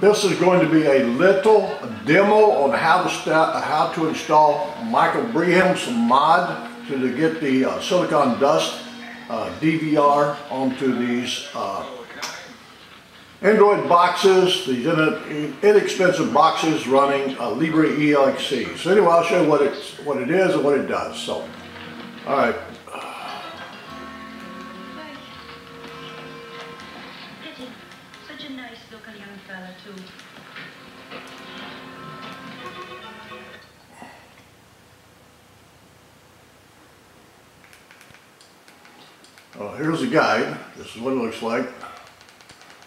This is going to be a little demo on how to install Michael Brehm's mod to get the Silicon Dust DVR onto these Android boxes, these inexpensive boxes running LibreELEC. So anyway, I'll show you what it is and what it does. So, all right. Such a nice looking young fella too. Well, here's the guide. This is what it looks like.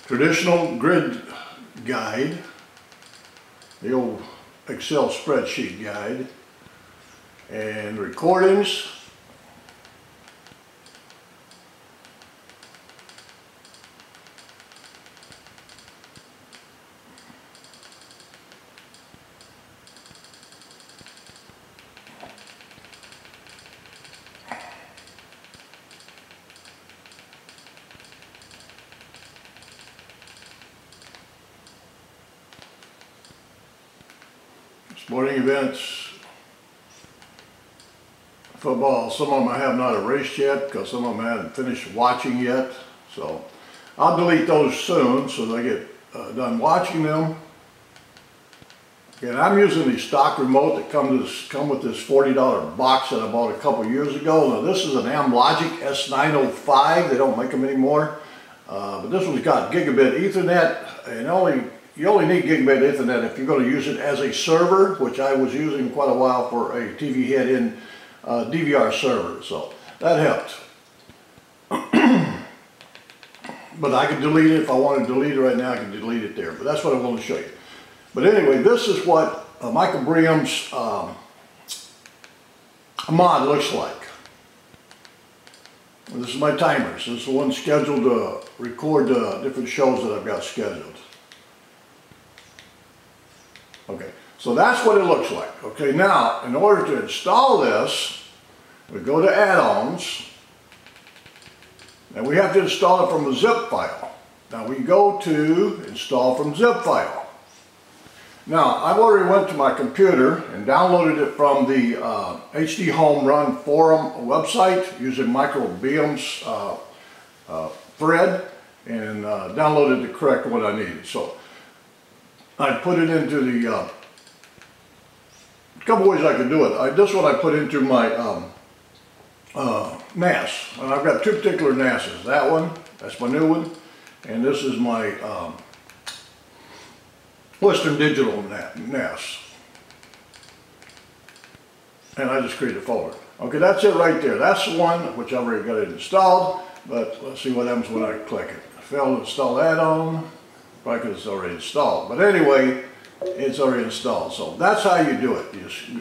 Traditional grid guide, the old Excel spreadsheet guide, and recordings. Sporting events, football. Some of them I have not erased yet because some of them I haven't finished watching yet. So I'll delete those soon so they get done watching them. And I'm using the stock remote that come with this $40 box that I bought a couple years ago. Now this is an Amlogic S905. They don't make them anymore. But this one's got gigabit Ethernet, and you only need gigabit Ethernet if you're going to use it as a server, which I was using quite a while for a TV head-in DVR server, so that helped. But I could delete it if I wanted to delete it right now. I can delete it there, but that's what I want to show you. But anyway, this is what Michael Brehm's mod looks like. And this is my timers. This is the one scheduled to record different shows that I've got scheduled. Okay, so that's what it looks like. Okay, now in order to install this, we go to add-ons, and we have to install it from a zip file. Now we go to install from zip file. Now I've already went to my computer and downloaded it from the HDHomeRun forum website using Michael Breham's thread, and downloaded the correct one I needed. So I put it into the, a couple ways I could do it. This one I put into my NAS. And I've got two particular NASs. That one, that's my new one, and this is my Western Digital NAS. And I just created a folder. Okay, that's it right there. That's the one which I've already got it installed, but let's see what happens when I click it. I failed to install that on. Probably because it's already installed, but anyway, it's already installed. So that's how you do it.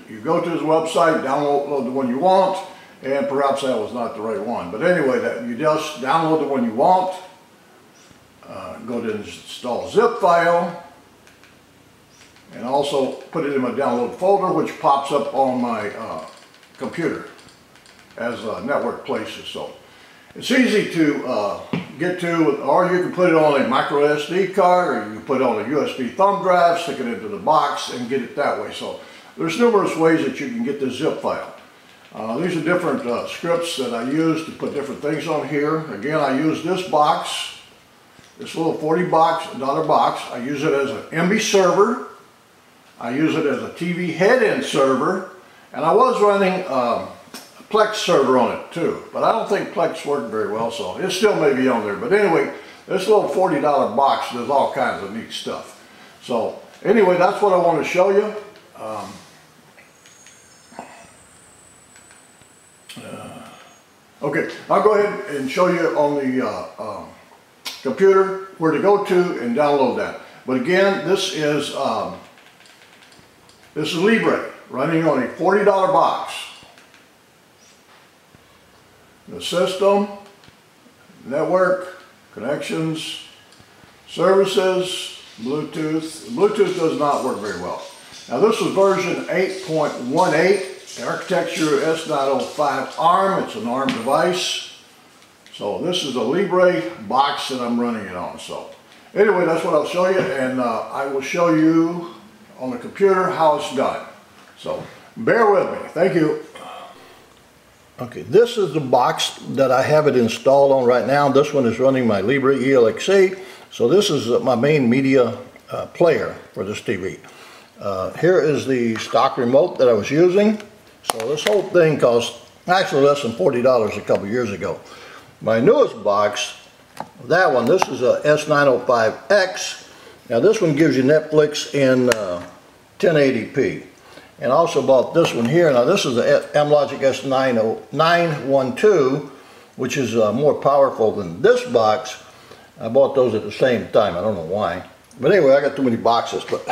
You go to his website, download the one you want, and perhaps that was not the right one. But anyway, you just download the one you want, go to install zip file, and also put it in my download folder, which pops up on my computer as network places. So it's easy to get to, or you can put it on a micro SD card, or you can put it on a USB thumb drive, stick it into the box, and get it that way. So there's numerous ways that you can get this zip file. These are different scripts that I use to put different things on here. Again, I use this box, this little $40 box. I use it as an MB server. I use it as a TV head-in server, and I was running Plex server on it too, but I don't think Plex worked very well, so it still may be on there. But anyway, this little $40 box does all kinds of neat stuff. So anyway, that's what I want to show you. Okay, I'll go ahead and show you on the computer where to go to and download that. But again, this is Libre running on a $40 box. The system, network, connections, services, Bluetooth. Bluetooth does not work very well. Now this is version 8.18, architecture S905 ARM. It's an ARM device. So this is a Libre box that I'm running it on. So Anyway, that's what I'll show you, and I will show you on the computer how it's done. So bear with me. Thank you. Okay, this is the box that I have it installed on right now. This one is running my LibreELEC 8. So this is my main media player for this TV. Here is the stock remote that I was using. So this whole thing cost actually less than $40 a couple years ago. My newest box, that one, this is a S905X. Now this one gives you Netflix in 1080p. And I also bought this one here. Now this is the Amlogic S912, which is more powerful than this box. I bought those at the same time. I don't know why. But anyway, I got too many boxes. But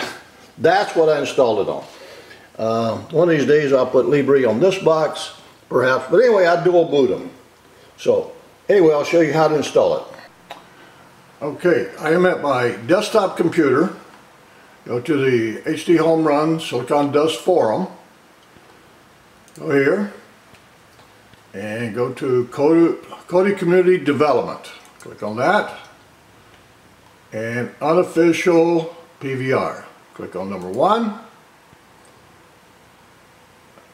that's what I installed it on. One of these days I'll put Libre on this box, perhaps. But anyway, I dual boot them. So anyway, I'll show you how to install it. Okay, I am at my desktop computer. Go to the HDHomeRun Silicon Dust forum. Go here and go to Kodi Community Development. Click on that and unofficial PVR. Click on number 1.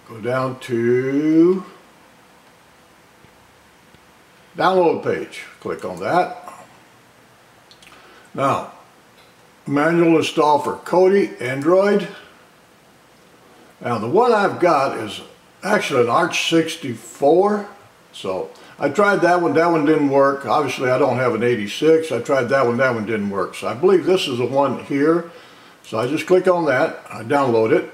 Go down to download page. Click on that. Now, manual install for Kodi, Android. Now the one I've got is actually an Arch 64, so I tried that one didn't work. Obviously I don't have an 86. I tried that one didn't work. So I believe this is the one here. So I just click on that, I download it.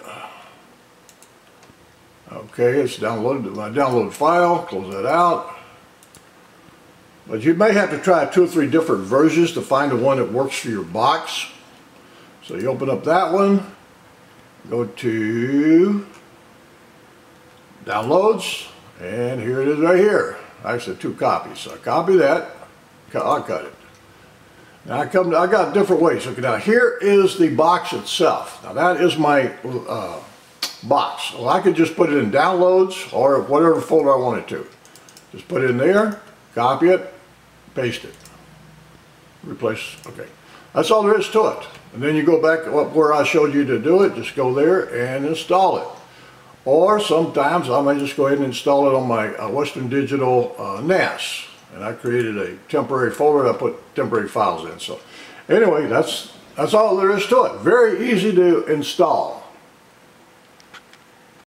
Okay, it's downloaded my download file, close that out. But you may have to try 2 or 3 different versions to find the one that works for your box. So you open up that one, go to downloads, and here it is right here. Actually 2 copies, so I copy that, I'll cut it. Now I got different ways. Okay, now here is the box itself. Now that is my box. Well, I could just put it in downloads or whatever folder I wanted to. Just put it in there, copy it, paste it, replace, okay. That's all there is to it. And then you go back up where I showed you to do it, just go there and install it. Or sometimes I may just go ahead and install it on my Western Digital NAS. And I created a temporary folder, I put temporary files in. So anyway, that's all there is to it. Very easy to install.